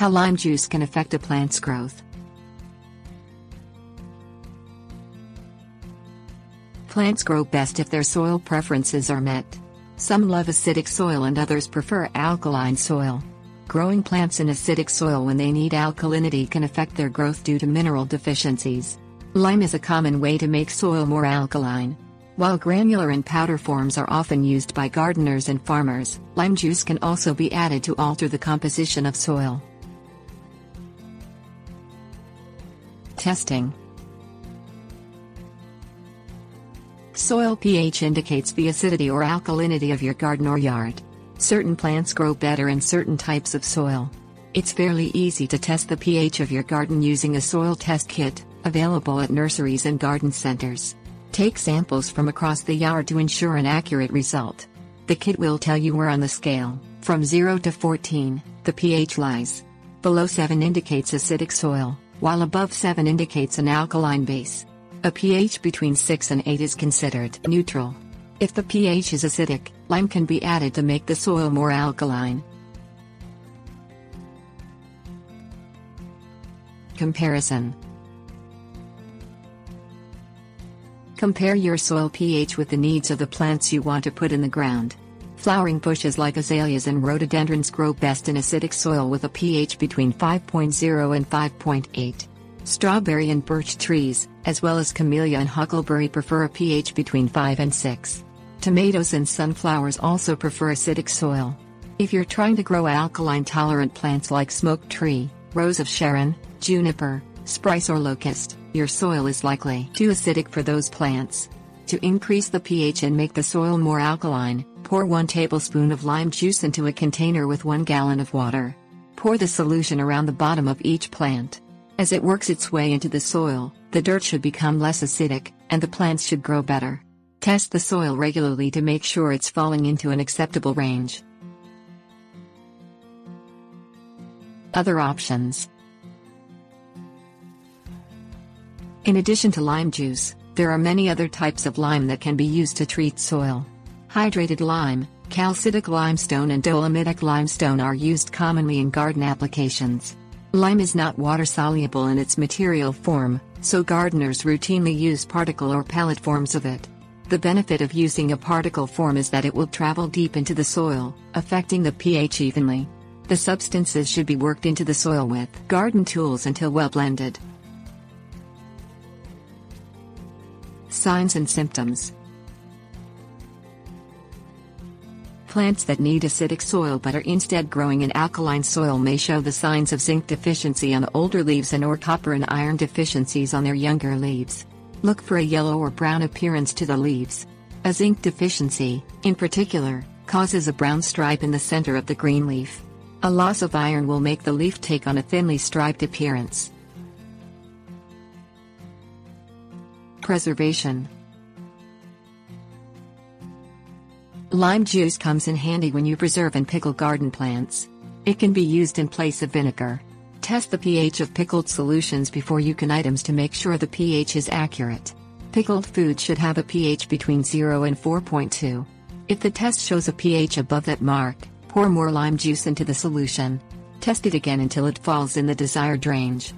How lime juice can affect a plant's growth. Plants grow best if their soil preferences are met. Some love acidic soil and others prefer alkaline soil. Growing plants in acidic soil when they need alkalinity can affect their growth due to mineral deficiencies. Lime is a common way to make soil more alkaline. While granular and powder forms are often used by gardeners and farmers, lime juice can also be added to alter the composition of soil. Testing. Soil pH indicates the acidity or alkalinity of your garden or yard. Certain plants grow better in certain types of soil. It's fairly easy to test the pH of your garden using a soil test kit, available at nurseries and garden centers. Take samples from across the yard to ensure an accurate result. The kit will tell you where on the scale, from 0 to 14, the pH lies. Below 7 indicates acidic soil, while above 7 indicates an alkaline base. A pH between 6 and 8 is considered neutral. If the pH is acidic, lime can be added to make the soil more alkaline. Comparison. Compare your soil pH with the needs of the plants you want to put in the ground. Flowering bushes like azaleas and rhododendrons grow best in acidic soil with a pH between 5.0 and 5.8. Strawberry and birch trees, as well as camellia and huckleberry, prefer a pH between 5 and 6. Tomatoes and sunflowers also prefer acidic soil. If you're trying to grow alkaline-tolerant plants like smoke tree, rose of Sharon, juniper, spruce or locust, your soil is likely too acidic for those plants. To increase the pH and make the soil more alkaline, pour 1 tablespoon of lime juice into a container with 1 gallon of water. Pour the solution around the bottom of each plant. As it works its way into the soil, the dirt should become less acidic, and the plants should grow better. Test the soil regularly to make sure it's falling into an acceptable range. Other options. In addition to lime juice, there are many other types of lime that can be used to treat soil. Hydrated lime, calcitic limestone and dolomitic limestone are used commonly in garden applications. Lime is not water-soluble in its material form, so gardeners routinely use particle or pellet forms of it. The benefit of using a particle form is that it will travel deep into the soil, affecting the pH evenly. The substances should be worked into the soil with garden tools until well blended. Signs and symptoms. Plants that need acidic soil but are instead growing in alkaline soil may show the signs of zinc deficiency on older leaves and/or copper and iron deficiencies on their younger leaves. Look for a yellow or brown appearance to the leaves. A zinc deficiency, in particular, causes a brown stripe in the center of the green leaf. A loss of iron will make the leaf take on a thinly striped appearance. Preservation. Lime juice comes in handy when you preserve and pickle garden plants. It can be used in place of vinegar. Test the pH of pickled solutions before you can items to make sure the pH is accurate. Pickled food should have a pH between 0 and 4.2. If the test shows a pH above that mark, pour more lime juice into the solution. Test it again until it falls in the desired range.